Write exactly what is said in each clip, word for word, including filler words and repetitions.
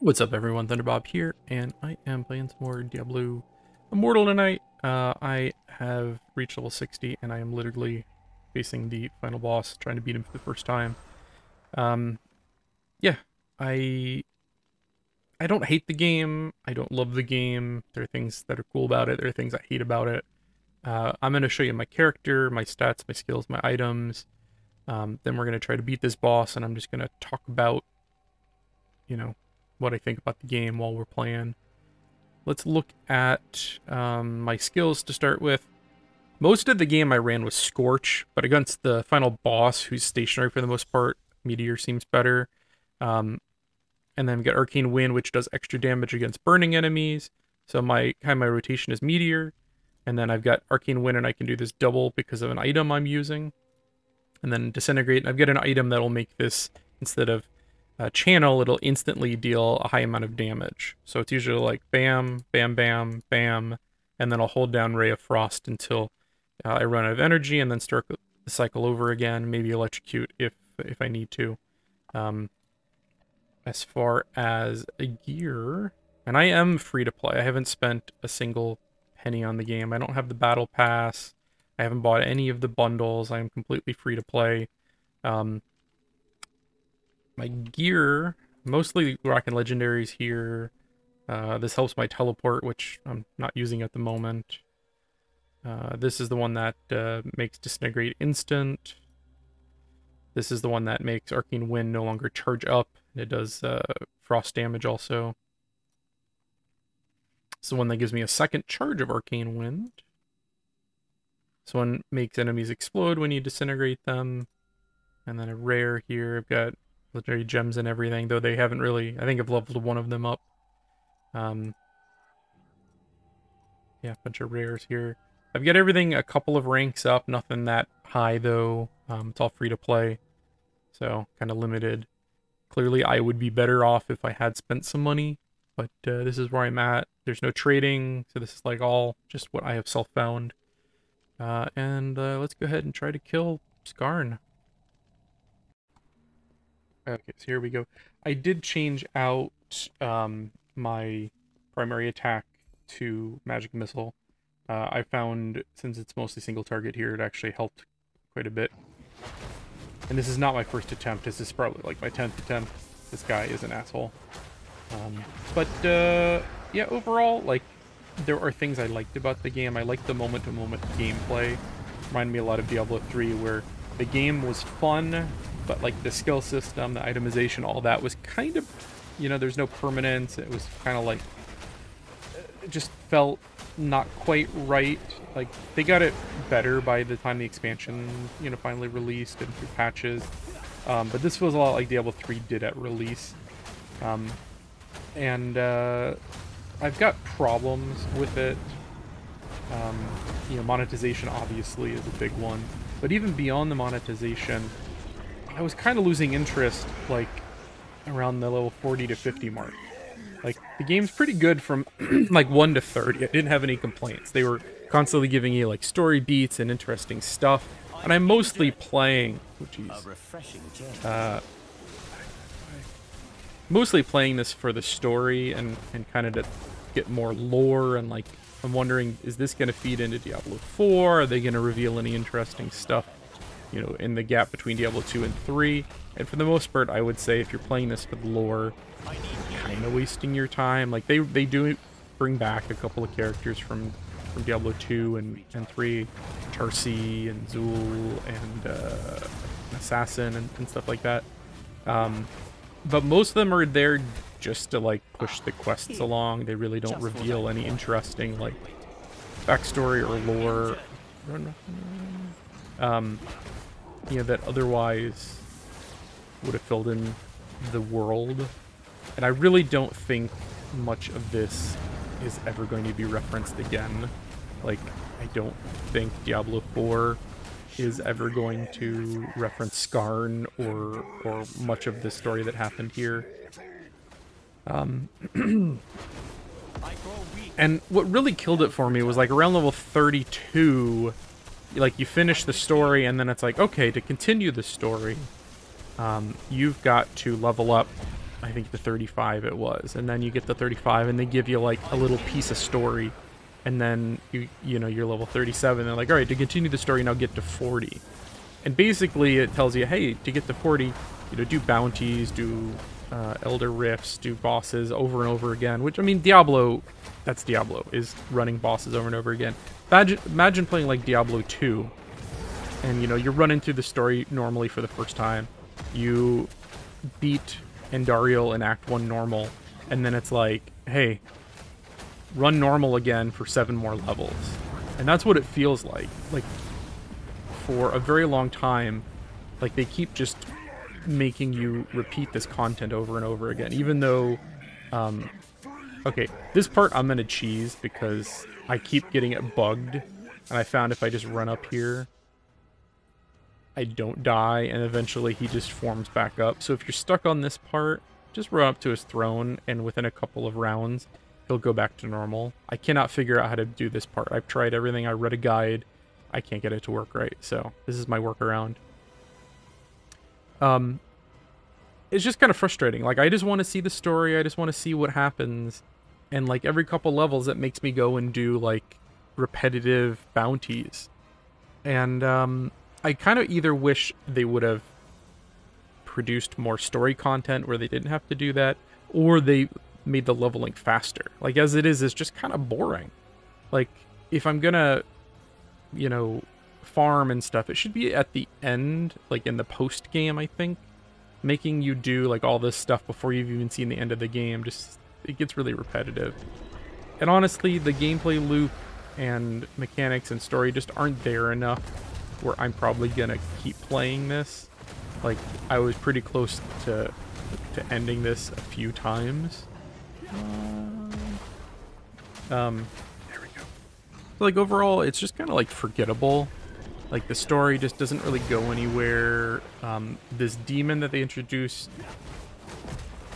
What's up everyone, ThunderBob here, and I am playing some more Diablo Immortal tonight. Uh, I have reached level sixty, and I am literally facing the final boss, trying to beat him for the first time. Um, yeah, I I don't hate the game, I don't love the game, there are things that are cool about it, there are things I hate about it. Uh, I'm going to show you my character, my stats, my skills, my items. Um, then we're going to try to beat this boss, and I'm just going to talk about, you know, what I think about the game while we're playing. Let's look at um, my skills to start with. Most of the game I ran was Scorch, but against the final boss, who's stationary for the most part, Meteor seems better. Um, and then we got Arcane Wind, which does extra damage against burning enemies. So my kind of my rotation is Meteor. And then I've got Arcane Wind, and I can do this double because of an item I'm using. And then Disintegrate, and I've got an item that'll make this, instead of uh, channel, it'll instantly deal a high amount of damage. So it's usually like bam, bam, bam, bam, and then I'll hold down Ray of Frost until uh, I run out of energy, and then start the cycle over again, maybe electrocute if, if I need to. Um, as far as a gear, and I am free to play. I haven't spent a single penny on the game. I don't have the battle pass. I haven't bought any of the bundles. I am completely free to play. Um, my gear, mostly rocking legendaries here. Uh, this helps my teleport, which I'm not using at the moment. Uh, this is the one that uh, makes Disintegrate instant. This is the one that makes Arcane Wind no longer charge up. It does uh, frost damage also. It's the one that gives me a second charge of Arcane Wind. This one makes enemies explode when you disintegrate them. And then a rare here. I've got legendary gems and everything, though they haven't really... I think I've leveled one of them up. Um, yeah, a bunch of rares here. I've got everything a couple of ranks up. Nothing that high, though. Um, it's all free to play. So, kind of limited. Clearly, I would be better off if I had spent some money. But uh, this is where I'm at. There's no trading. So this is like all just what I have self-found. Uh, and uh, let's go ahead and try to kill Skarn. Okay, so here we go. I did change out um, my primary attack to Magic Missile. Uh, I found, since it's mostly single target here, it actually helped quite a bit. And this is not my first attempt. This is probably like my tenth attempt. This guy is an asshole. Um, but, uh, yeah, overall, like, there are things I liked about the game. I liked the moment-to-moment gameplay. Reminded me a lot of Diablo three, where the game was fun, but like the skill system, the itemization, all that was kind of, you know, there's no permanence. It was kind of like, it just felt not quite right. Like, they got it better by the time the expansion, you know, finally released and through patches. Um, but this feels a lot like Diablo three did at release. Um, and, uh... I've got problems with it. Um, you know, monetization obviously is a big one, but even beyond the monetization, I was kind of losing interest, like around the level forty to fifty mark. Like the game's pretty good from like one to thirty. I didn't have any complaints. They were constantly giving you like story beats and interesting stuff, and I'm mostly playing. Oh, geez. Uh, mostly playing this for the story and and kind of to get more lore, and like I'm wondering, is this going to feed into Diablo four? Are they going to reveal any interesting stuff, you know, in the gap between Diablo two and three? And for the most part, I would say if you're playing this for the lore, you're kind of wasting your time. Like they they do bring back a couple of characters from from Diablo two and and three, Charsi and Zoul and uh, Assassin and, and stuff like that. Um, But most of them are there just to, like, push the quests along. They really don't reveal any interesting, like, backstory or lore, um, you know, that otherwise would have filled in the world. And I really don't think much of this is ever going to be referenced again. Like, I don't think Diablo four... is ever going to reference Skarn or or much of the story that happened here. Um, and what really killed it for me was like around level thirty-two, like you finish the story and then it's like, okay, to continue the story, um, you've got to level up I think the thirty-five it was, and then you get the thirty-five and they give you like a little piece of story, and then you you know you're level thirty-seven. They're like, all right, to continue the story now get to forty, and basically it tells you, hey, to get to forty, you know, do bounties, do uh, elder rifts, do bosses over and over again. Which I mean, Diablo, that's Diablo, is running bosses over and over again. Imagine, imagine playing like Diablo two, and you know you're running through the story normally for the first time. You beat Andariel in Act one normal, and then it's like, hey, run normal again for seven more levels. And that's what it feels like. Like, for a very long time, like, they keep just making you repeat this content over and over again, even though, um, okay, this part I'm gonna cheese because I keep getting it bugged, and I found if I just run up here, I don't die, and eventually he just forms back up. So if you're stuck on this part, just run up to his throne, and within a couple of rounds, he'll go back to normal. I cannot figure out how to do this part. I've tried everything. I read a guide. I can't get it to work right, so this is my workaround. Um, it's just kind of frustrating. Like, I just want to see the story. I just want to see what happens. And, like, every couple levels, that makes me go and do, like, repetitive bounties. And, um... I kind of either wish they would have produced more story content where they didn't have to do that, or they made the leveling faster. Like, as it is, it's just kind of boring. Like, if I'm gonna, you know, farm and stuff, it should be at the end, like in the post game, I think. Making you do, like, all this stuff before you've even seen the end of the game, just, it gets really repetitive. And honestly, the gameplay loop and mechanics and story just aren't there enough where I'm probably gonna keep playing this. Like, I was pretty close to to ending this a few times. Um, there we go. Like, overall, it's just kind of like forgettable. Like, the story just doesn't really go anywhere. Um, this demon that they introduced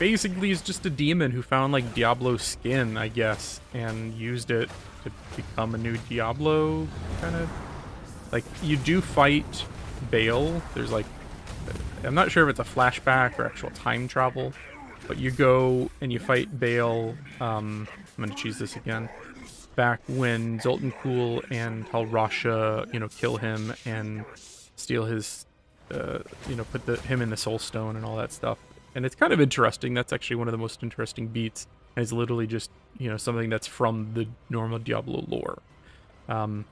basically is just a demon who found, like, Diablo skin, I guess, and used it to become a new Diablo, kind of. Like, you do fight Bale. There's, like, I'm not sure if it's a flashback or actual time travel, but you go and you fight Bale, um, I'm gonna choose this again, back when Zoltun Kulle and Hal Rasha, you know, kill him and steal his, uh, you know, put the, him in the soul stone and all that stuff. And it's kind of interesting. That's actually one of the most interesting beats, and it's literally just, you know, something that's from the normal Diablo lore. Um...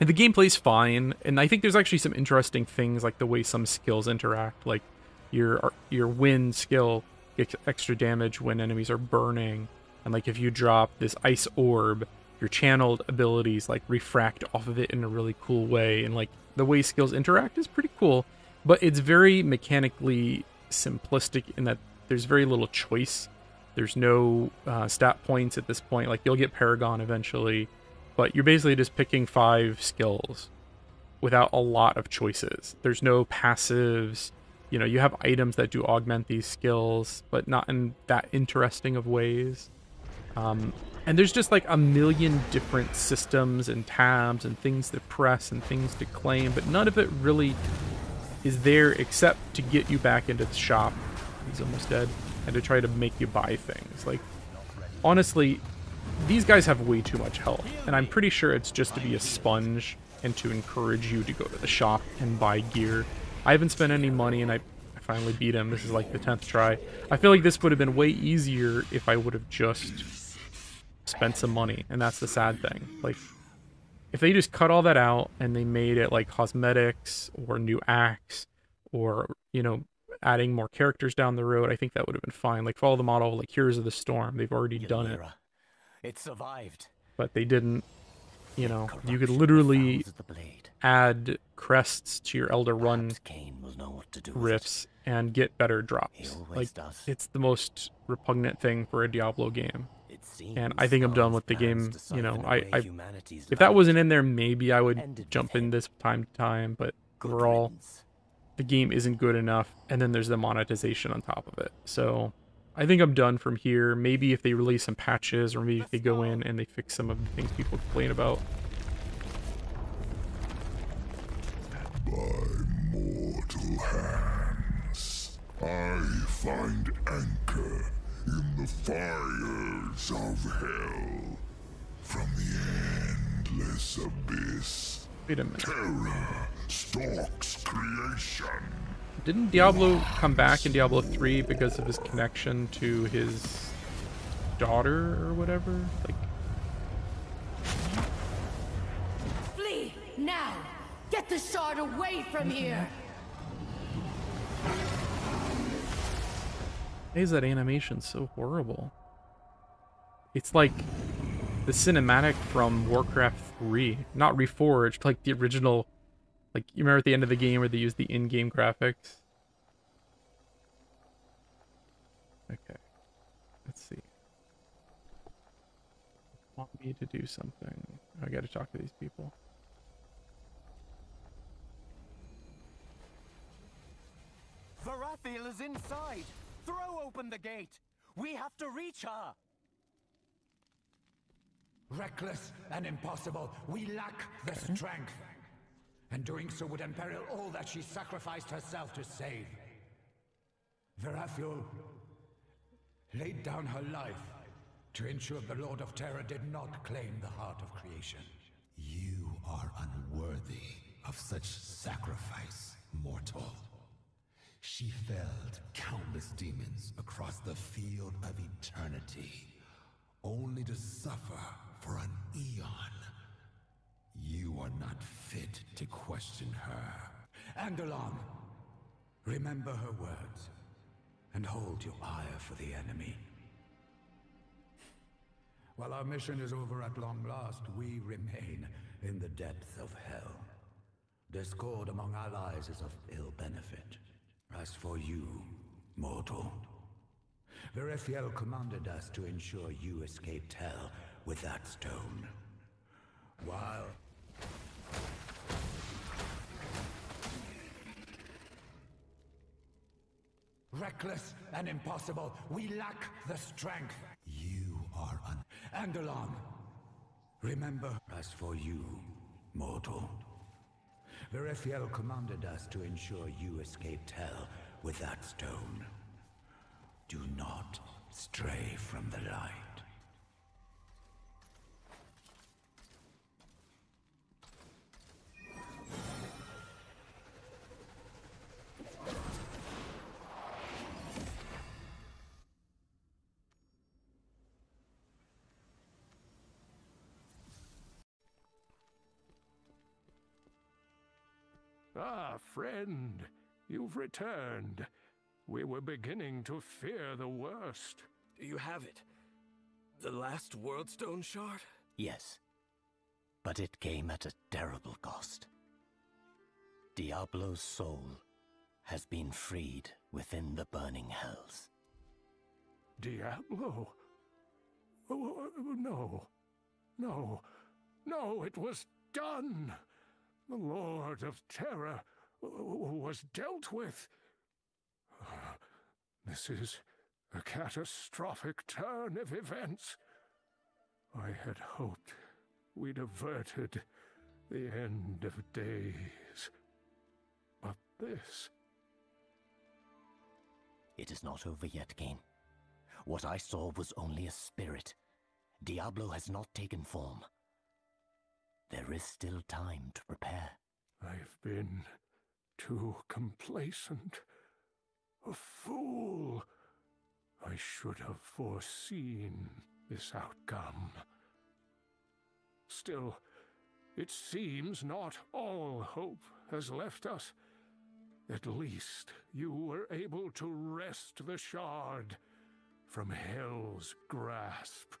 And the gameplay's fine, and I think there's actually some interesting things, like the way some skills interact, like your your wind skill gets extra damage when enemies are burning, and like if you drop this ice orb, your channeled abilities like refract off of it in a really cool way, and like the way skills interact is pretty cool, but it's very mechanically simplistic in that there's very little choice. There's no uh, stat points at this point. Like, you'll get Paragon eventually, but you're basically just picking five skills without a lot of choices. There's no passives. You know, you have items that do augment these skills, but not in that interesting of ways. Um, and there's just like a million different systems and tabs and things to press and things to claim, but none of it really is there except to get you back into the shop. He's almost dead. And to try to make you buy things. Like, honestly, these guys have way too much health, and I'm pretty sure it's just to be a sponge and to encourage you to go to the shop and buy gear. I haven't spent any money, and I finally beat him. This is like the tenth try. I feel like this would have been way easier if I would have just spent some money, and that's the sad thing. Like, if they just cut all that out and they made it like cosmetics or new acts or, you know, adding more characters down the road, I think that would have been fine. Like, follow the model, like Heroes of the Storm. They've already done it. It survived, but they didn't. You know, you could literally add crests to your Elder Run riffs and get better drops. Like, it's the most repugnant thing for a Diablo game, and I think I'm done with the game. You know, I, I if that wasn't in there, maybe I would jump in this time to time. But overall, the game isn't good enough, and then there's the monetization on top of it. So I think I'm done from here. Maybe if they release some patches, or maybe if they go in and they fix some of the things people complain about. By mortal hands, I find anchor in the fires of hell. From the endless abyss, wait a minute. Terror stalks creation. Didn't Diablo come back in Diablo three because of his connection to his daughter or whatever? Like, flee now! Get the shard away from here! Why is that animation so horrible? It's like the cinematic from Warcraft three, not reforged, like the original. Like, you remember at the end of the game where they used the in-game graphics? Okay. Let's see. Want me to do something. I gotta talk to these people. Verathiel is inside! Throw open the gate! We have to reach her! Reckless and impossible, we lack the okay. strength. And doing so would imperil all that she sacrificed herself to save. Verathiel laid down her life to ensure the Lord of Terror did not claim the heart of creation. You are unworthy of such sacrifice, mortal. She felled countless demons across the field of eternity, only to suffer for an eon. You are not fit to question her. Angolon, remember her words, and hold your ire for the enemy. While our mission is over at long last, we remain in the depths of hell. Discord among allies is of ill benefit. As for you, mortal, Verathiel commanded us to ensure you escaped hell with that stone. While... reckless and impossible, we lack the strength. You are an... Andalon, remember... As for you, mortal, Verathiel commanded us to ensure you escaped hell with that stone. Do not stray from the light. Ah, friend, you've returned. We were beginning to fear the worst. You have it. The last Worldstone shard? Yes. But it came at a terrible cost. Diablo's soul has been freed within the burning hells. Diablo? Oh, no. No. No, it was done. The Lord of Terror was dealt with. This is a catastrophic turn of events. I had hoped we'd averted the end of days. But this... It is not over yet, Cain. What I saw was only a spirit. Diablo has not taken form. There is still time to prepare. I've been too complacent. A fool. I should have foreseen this outcome. Still, it seems not all hope has left us. At least you were able to wrest the shard from hell's grasp.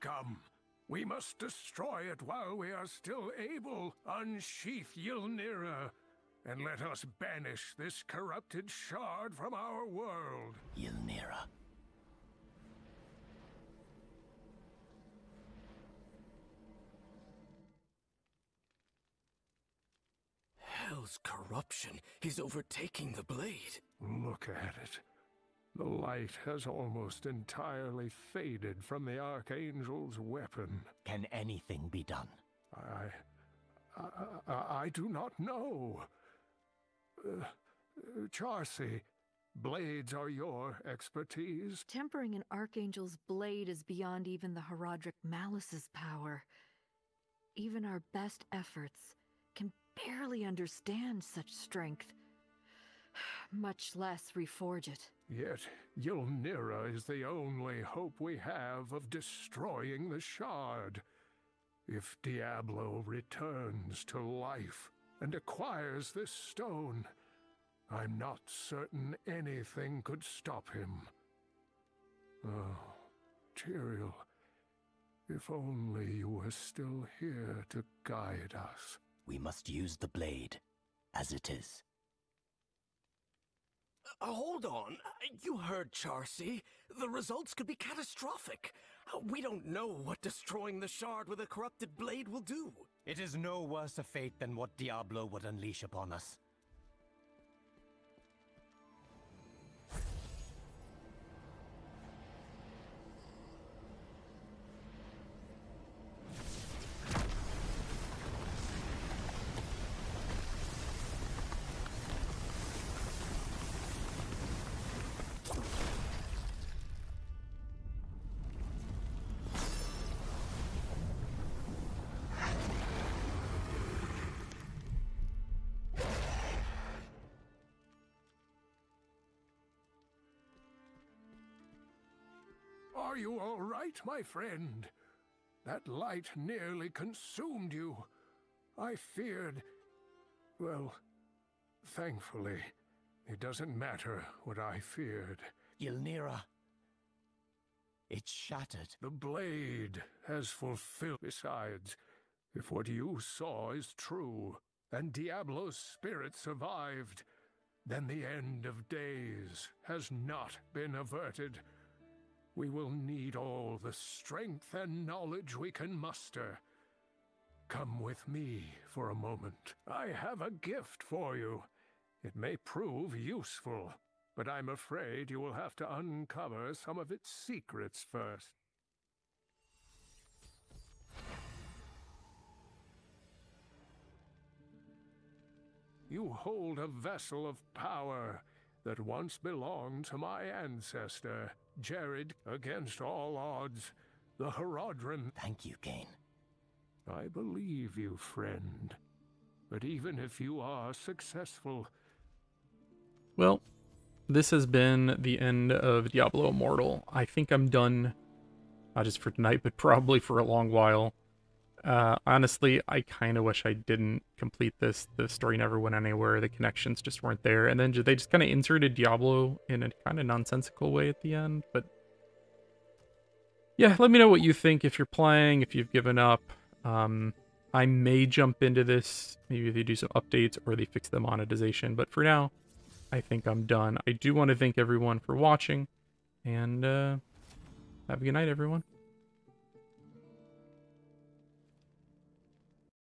Come. We must destroy it while we are still able. Unsheath Yl'nira, and let us banish this corrupted shard from our world. Yl'nira. Hell's corruption is overtaking the blade. Look at it. The light has almost entirely faded from the Archangel's weapon. Can anything be done? I... I, I, I do not know. Uh, Charsi, Blades are your expertise. Tempering an Archangel's blade is beyond even the Herodric Malice's power. Even our best efforts can barely understand such strength, much less reforge it. Yet, Yl'nira is the only hope we have of destroying the Shard. If Diablo returns to life and acquires this stone, I'm not certain anything could stop him. Oh, Tyriel, if only you were still here to guide us. We must use the blade as it is. Uh, hold on. You heard Charsi. The results could be catastrophic. We don't know what destroying the Shard with a corrupted blade will do. It is no worse a fate than what Diablo would unleash upon us. Are you all right, my friend? That light nearly consumed you. I feared... Well, thankfully, it doesn't matter what I feared. Yl'nira. It shattered. The blade has fulfilled. Besides, if what you saw is true, and Diablo's spirit survived, then the end of days has not been averted. We will need all the strength and knowledge we can muster. Come with me for a moment. I have a gift for you. It may prove useful, but I'm afraid you will have to uncover some of its secrets first. You hold a vessel of power that once belonged to my ancestor, Jared. Against all odds, the Horadrim... Thank you, Kane. I believe you, friend. But even if you are successful... Well, this has been the end of Diablo Immortal. I think I'm done, not just for tonight, but probably for a long while. Uh, honestly, I kind of wish I didn't complete this. The story never went anywhere. The connections just weren't there. And then they just kind of inserted Diablo in a kind of nonsensical way at the end. But yeah, let me know what you think if you're playing, if you've given up. Um, I may jump into this. Maybe they do some updates or they fix the monetization. But for now, I think I'm done. I do want to thank everyone for watching. And uh, have a good night, everyone.